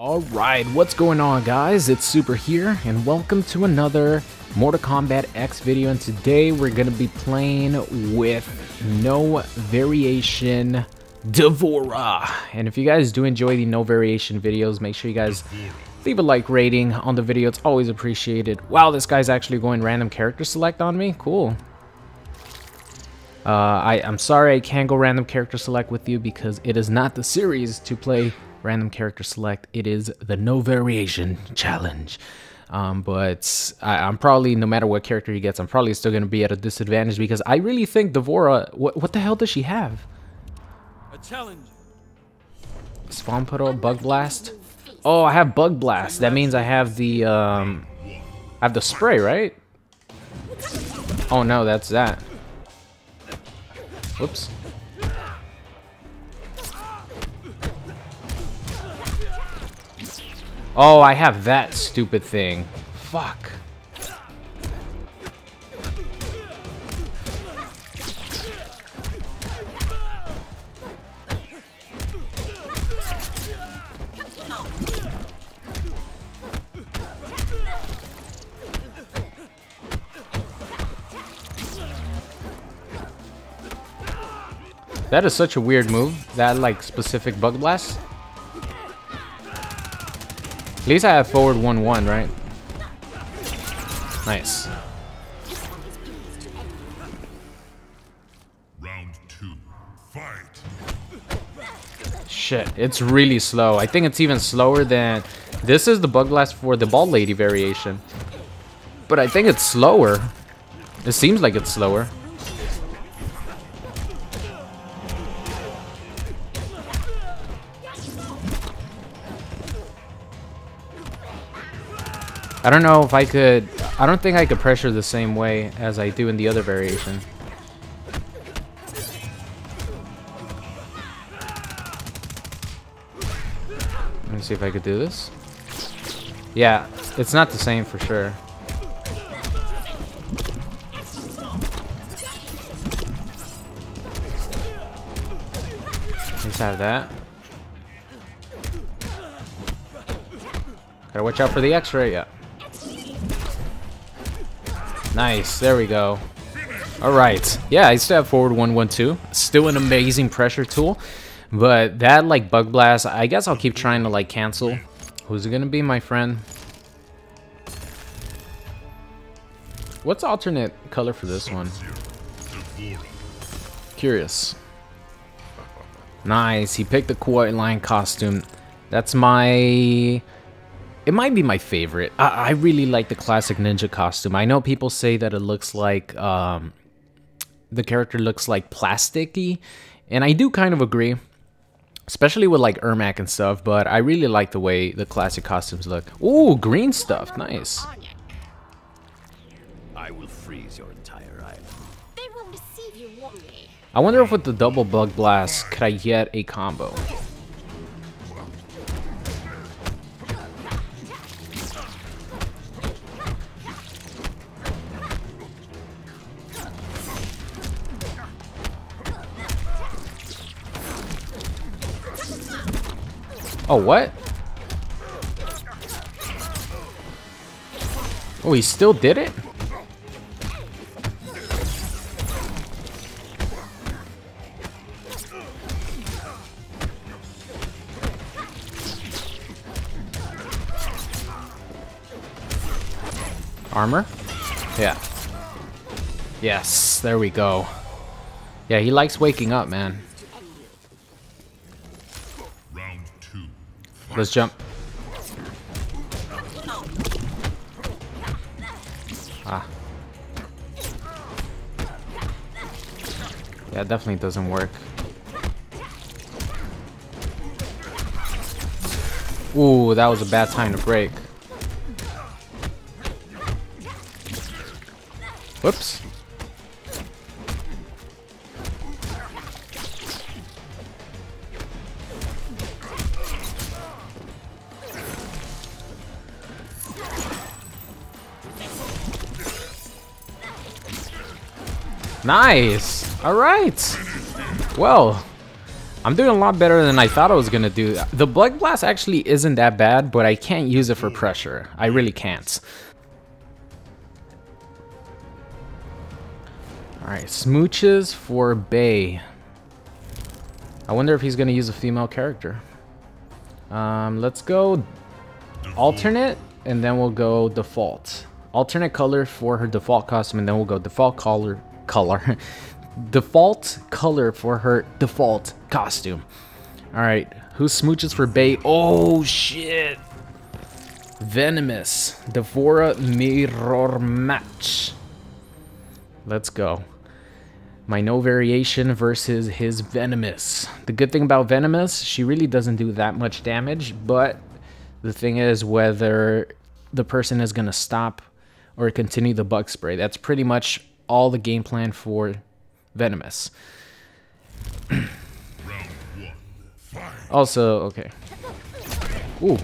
Alright, what's going on guys? It's Super here and welcome to another Mortal Kombat X video, and today we're going to be playing with no variation D'Vorah. And if you guys do enjoy the no variation videos, make sure you guys leave a like rating on the video, it's always appreciated. Wow, this guy's actually going random character select on me, cool. I'm sorry I can't go random character select with you because it is not the series to play random character select, it is the no variation challenge. But I'm probably, no matter what character he gets, I'm probably still going to be at a disadvantage because I really think D'Vorah, what the hell does she have? A challenge. Spawn Puddle, Bug Blast. Oh, I have Bug Blast. That means I have the spray, right? Oh no, that's that. Whoops. Oh, I have that stupid thing. Fuck. That is such a weird move. That, like, specific bug blast. At least I have forward 1-1, right? Nice. Round 2. Fight. Shit, it's really slow. I think it's even slower than... This is the Bug Blast for the Ball Lady variation. But I think it's slower. It seems like it's slower. I don't know if I could... I don't think I could pressure the same way as I do in the other variation. Let me see if I could do this. Yeah, it's not the same for sure. Let's have that. Gotta watch out for the X-ray, yeah. Nice, there we go. Alright, yeah, I still have forward 1-1-2. Still an amazing pressure tool. But that, like, bug blast, I guess I'll keep trying to, like, cancel. Who's it gonna be, my friend? What's alternate color for this one? Curious. Nice, he picked the Kwai Lion costume. That's my... It might be my favorite. I really like the classic ninja costume. I know people say that it looks like, the character looks like plasticky, and I do kind of agree, especially with like Ermac and stuff, but I really like the way the classic costumes look. Ooh, green stuff, nice. I will freeze your entire island. They won't deceive you, won't they? I wonder if with the double bug blast, could I get a combo? Oh, what? Oh, he still did it? Armor? Yeah. Yes, there we go. Yeah, he likes waking up, man. Let's jump. Ah. Yeah, it definitely doesn't work. Ooh, that was a bad time to break. Whoops. Nice. All right. Well, I'm doing a lot better than I thought I was gonna do. The Blood Blast actually isn't that bad, but I can't use it for pressure. I really can't. Alright, smooches for Bay. I wonder if he's gonna use a female character. Let's go alternate, and then we'll go default. Alternate color for her default costume, and then we'll go default color. Default color for her default costume. All right, who smooches for Bay? Oh shit! Venomous, D'Vorah, mirror match. Let's go. My no variation versus his Venomous. The good thing about Venomous, she really doesn't do that much damage, but the thing is whether the person is gonna stop or continue the bug spray. That's pretty much all the game plan for Venomous. Also, okay. Ooh.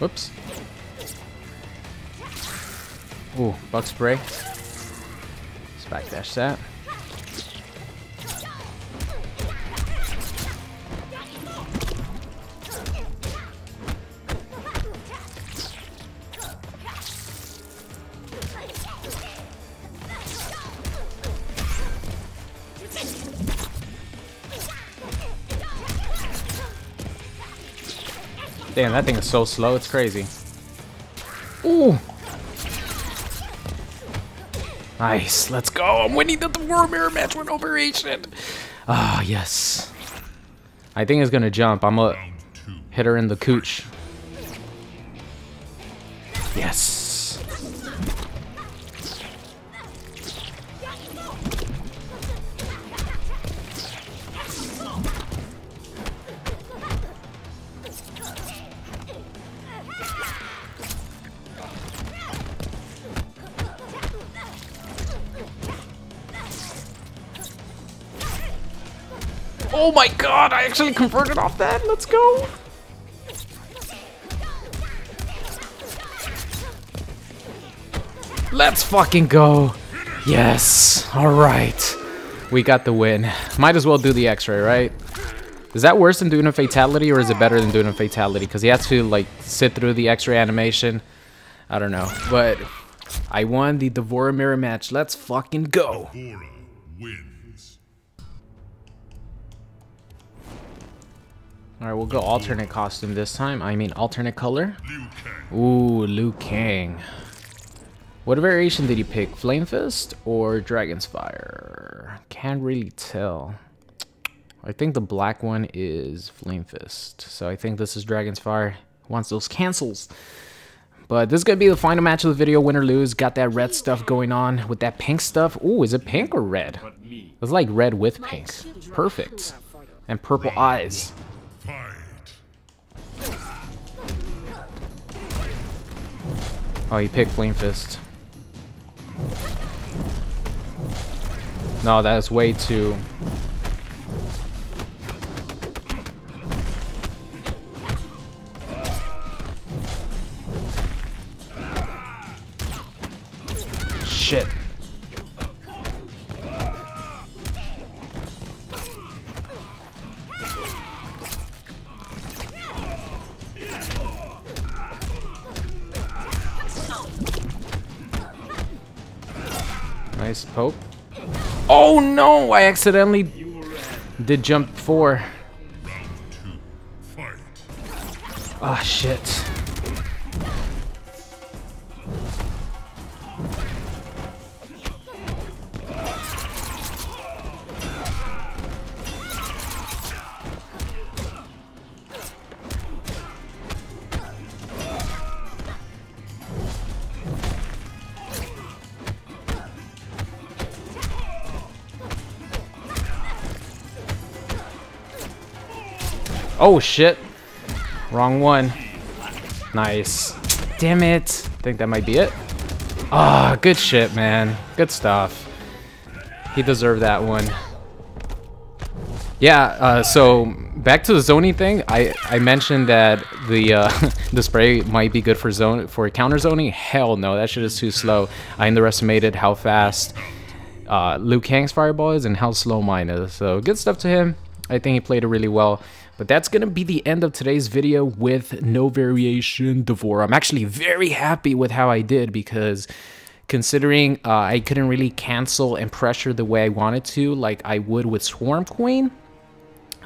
Whoops. Ooh, bug spray. Let's backdash that. Damn, that thing is so slow, it's crazy. Ooh! Nice, let's go! I'm winning the D'Vorah mirror match with operation! Ah, yes. I think it's gonna jump. I'm gonna hit her in the cooch. Yes! Oh my god, I actually converted off that. Let's go. Let's fucking go. Yes. All right. We got the win. Might as well do the x-ray, right? Is that worse than doing a fatality, or is it better than doing a fatality? Because he has to, like, sit through the x-ray animation. I don't know. But I won the D'Vorah mirror match. Let's fucking go. D'Vorah wins. Alright, we'll go alternate costume this time. I mean, alternate color. Ooh, Liu Kang. What variation did he pick? Flame Fist or Dragon's Fire? Can't really tell. I think the black one is Flame Fist. So I think this is Dragon's Fire. He wants those cancels. But this is going to be the final match of the video. Win or lose. Got that red stuff going on with that pink stuff. Ooh, is it pink or red? It's like red with pink. Perfect. And purple eyes. Oh, he picked Flame Fist. No, that is way too... Shit. Nice poke. Oh no! I accidentally did jump 4. Ah, oh, shit. Oh shit, wrong one. Nice. Damn it. Think that might be it. Ah, oh, good shit, man. Good stuff. He deserved that one. Yeah, so back to the zoning thing, I mentioned that the the spray might be good for zone for counter zoning. Hell no, that shit is too slow. I underestimated how fast Liu Kang's fireball is and how slow mine is. So good stuff to him. I think he played it really well. But that's going to be the end of today's video with no variation D'Vorah. I'm actually very happy with how I did, because considering I couldn't really cancel and pressure the way I wanted to like I would with Swarm Queen,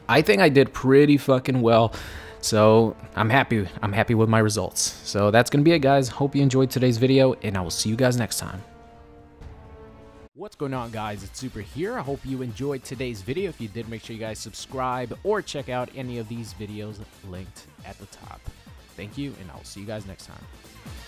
I think I did pretty fucking well. So I'm happy with my results. So that's going to be it, guys. Hope you enjoyed today's video, and I will see you guys next time. What's going on, guys? It's Super here. I hope you enjoyed today's video. If you did, make sure you guys subscribe or check out any of these videos linked at the top. Thank you, and I'll see you guys next time.